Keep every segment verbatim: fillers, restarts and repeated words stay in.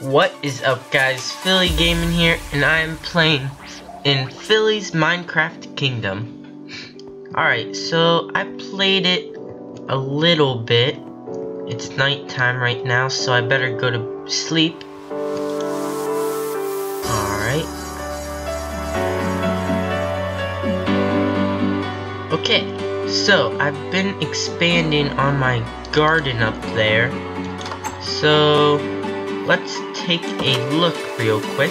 What is up, guys? Philly Gaming here, and I am playing in Philly's Minecraft Kingdom. Alright, so I played it a little bit. It's nighttime right now, so I better go to sleep. Alright. Okay, so I've been expanding on my garden up there. So let's take a look real quick.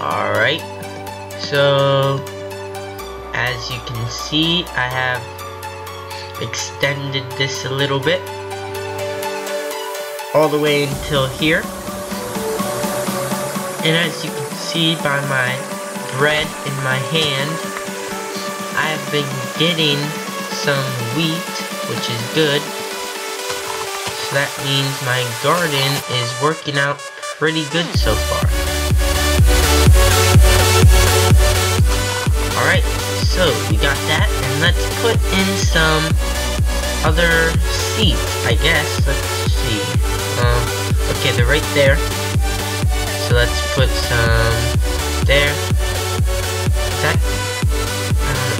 Alright, so as you can see, I have extended this a little bit, all the way until here. And as you can see by my bread in my hand, I have been getting some wheat, which is good. So that means my garden is working out pretty good so far. Alright, so we got that, and let's put in some other seeds, I guess. Let's see. Um, okay, they're right there. So let's put some there. Is that? Uh,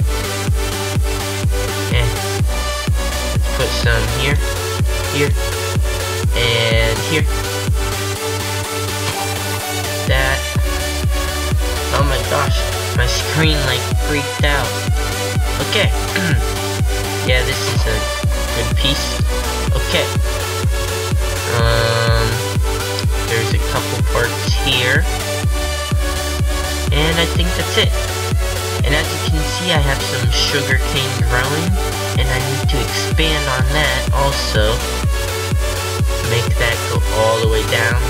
eh. Put some here, here, and here. That. Oh my gosh, my screen like freaked out. Okay. Yeah, this is a good piece. Okay. Um, there's a couple parts here, and I think that's it. And as you can see, I have some sugar cane growing, and I need to expand on that also. Make that go all the way down.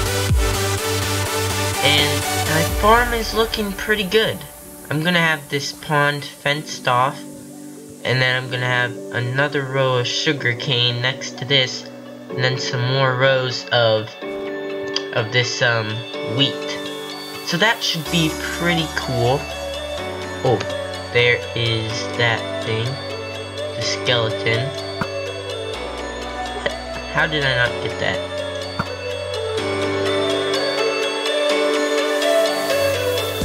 And my farm is looking pretty good. I'm gonna have this pond fenced off, and then I'm gonna have another row of sugar cane next to this, and then some more rows of of this um wheat. So that should be pretty cool. Oh, there is that thing, the skeleton. What? How did I not get that?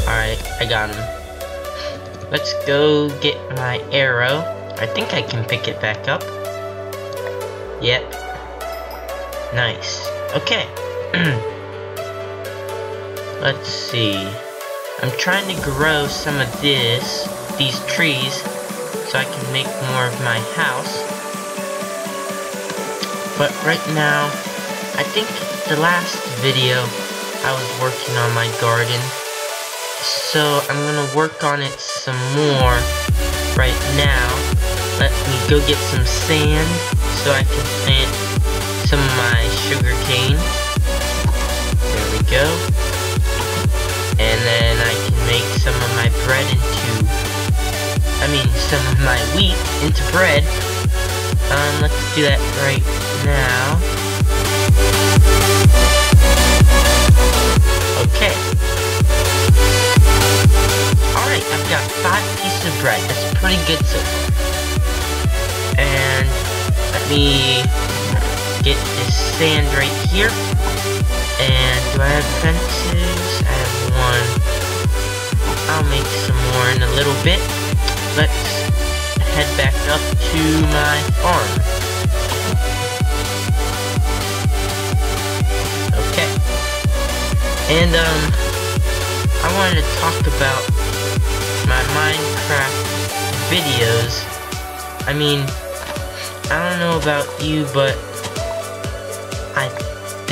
Alright, I got him. Let's go get my arrow. I think I can pick it back up. Yep. Nice. Okay. Let's see. I'm trying to grow some of this, these trees, so I can make more of my house. But right now, I think the last video, I was working on my garden. So I'm gonna work on it some more right now. Let me go get some sand, so I can plant some of my sugar cane. There we go. And then I can make some of my bread into, I mean, some of my wheat into bread. Um, let's do that right now. Okay. Alright, I've got five pieces of bread. That's pretty good so far. And let me get this sand right here. And do I have fences? I have one. I'll make some more in a little bit. Let's head back up to my farm. Okay. And um, I wanted to talk about my Minecraft videos. I mean, I don't know about you, but I I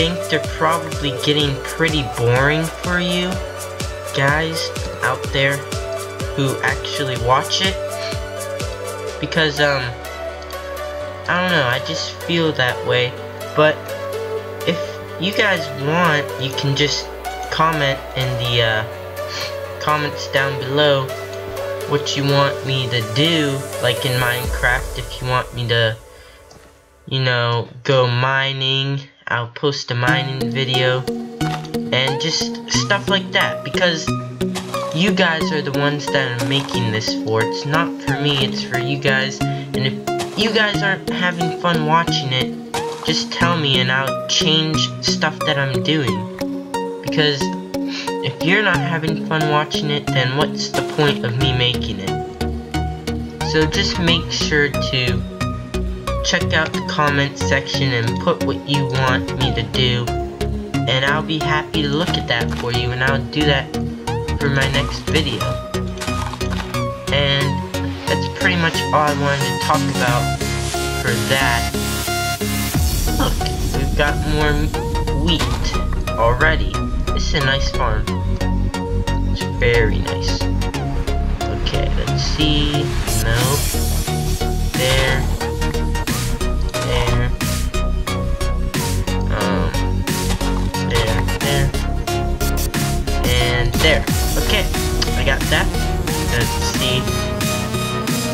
think they're probably getting pretty boring for you guys out there who actually watch it, because um I don't know, I just feel that way. But if you guys want, you can just comment in the uh, comments down below what you want me to do, like in Minecraft. If you want me to, you know, go mining, I'll post a mining video, and just stuff like that, because you guys are the ones that are making this for. It's not for me, it's for you guys. And if you guys aren't having fun watching it, just tell me and I'll change stuff that I'm doing. Because if you're not having fun watching it, then what's the point of me making it? So just make sure to check out the comment section and put what you want me to do. And I'll be happy to look at that for you, and I'll do that for my next video. And that's pretty much all I wanted to talk about for that. Look, we've got more wheat already. This is a nice farm. It's very nice. Okay, let's see. No. There. There. Um. There. There. And there. Okay, I got that. Let's see.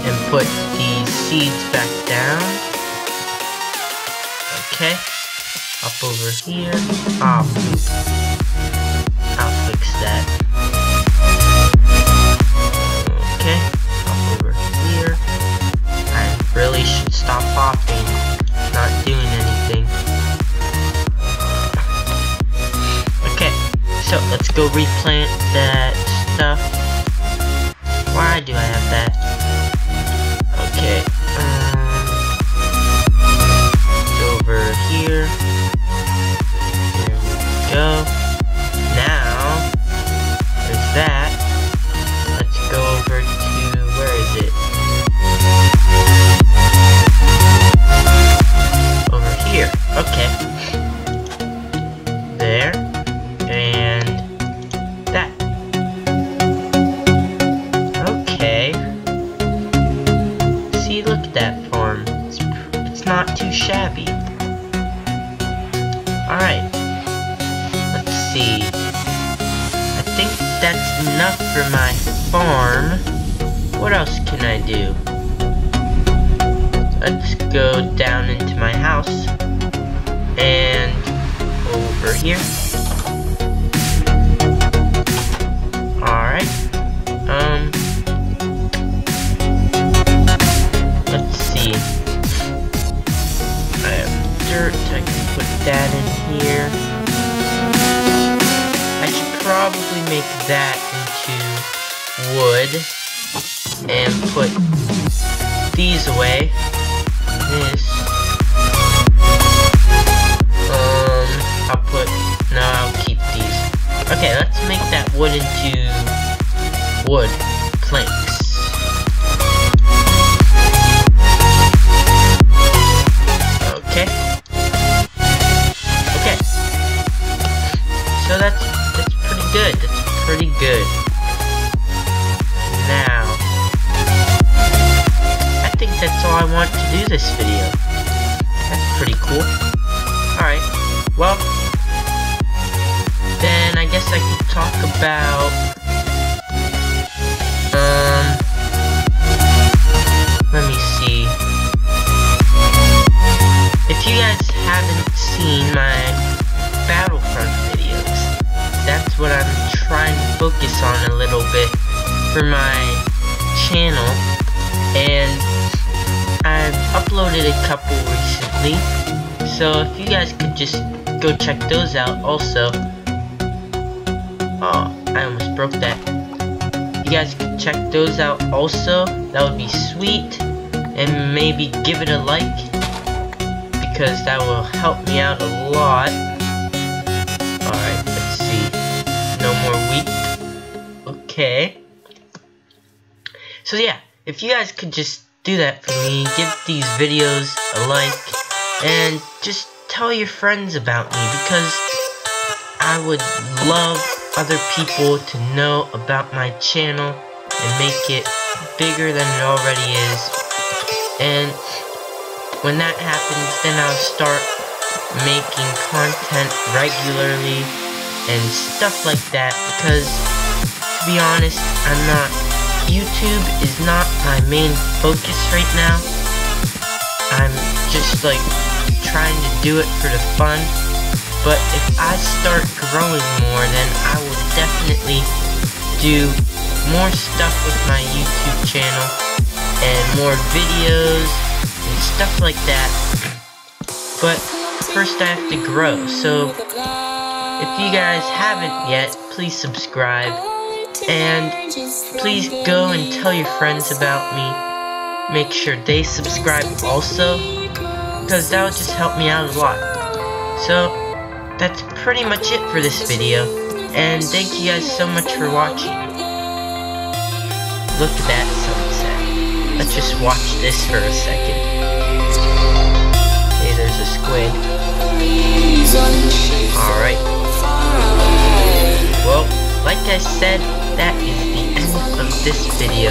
And put the seeds back down. Okay. Up over here. Ah. That. Okay, up over here. I really should stop hopping, not doing anything. Okay, so let's go replant that stuff. Why do I have that? Okay, um, over here. There we go. Okay, there, and that. Okay, see, look at that farm, it's, it's not too shabby. Alright, let's see, I think that's enough for my farm. What else can I do? Let's go down into my house. And over here. Alright. Um. Let's see. I have dirt. I can put that in here. I should probably make that into wood. And put these away. This. I'll put, no, I'll keep these. Okay, let's make that wood into wood planks. Okay. Okay. So that's, that's pretty good. That's pretty good. Now, I think that's all I want to do this video. That's pretty cool. Alright, well, then I guess I could talk about um let me see. If you guys haven't seen my Battlefront videos, that's what I'm trying to focus on a little bit for my channel, and I've uploaded a couple recently, so if you guys could just go check those out also. Oh, I almost broke that. You guys can check those out also. That would be sweet. And maybe give it a like, because that will help me out a lot. Alright, let's see. No more wheat. Okay. So yeah, if you guys could just do that for me. Give these videos a like. And just tell your friends about me, because I would love other people to know about my channel and make it bigger than it already is. And when that happens, then I'll start making content regularly and stuff like that, because to be honest, I'm not, YouTube is not my main focus right now. I'm just like trying to do it for the fun. But if I start growing more, then I will definitely do more stuff with my YouTube channel, and more videos, and and stuff like that. But first I have to grow, so if you guys haven't yet, please subscribe. And please go and tell your friends about me. Make sure they subscribe also, because that would just help me out a lot. So that's pretty much it for this video, and thank you guys so much for watching. Look at that sunset. Let's just watch this for a second. Hey, there's a squid. Alright. Well, like I said, that is the end of this video.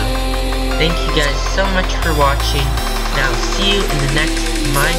Thank you guys so much for watching, and I'll see you in the next Minecraft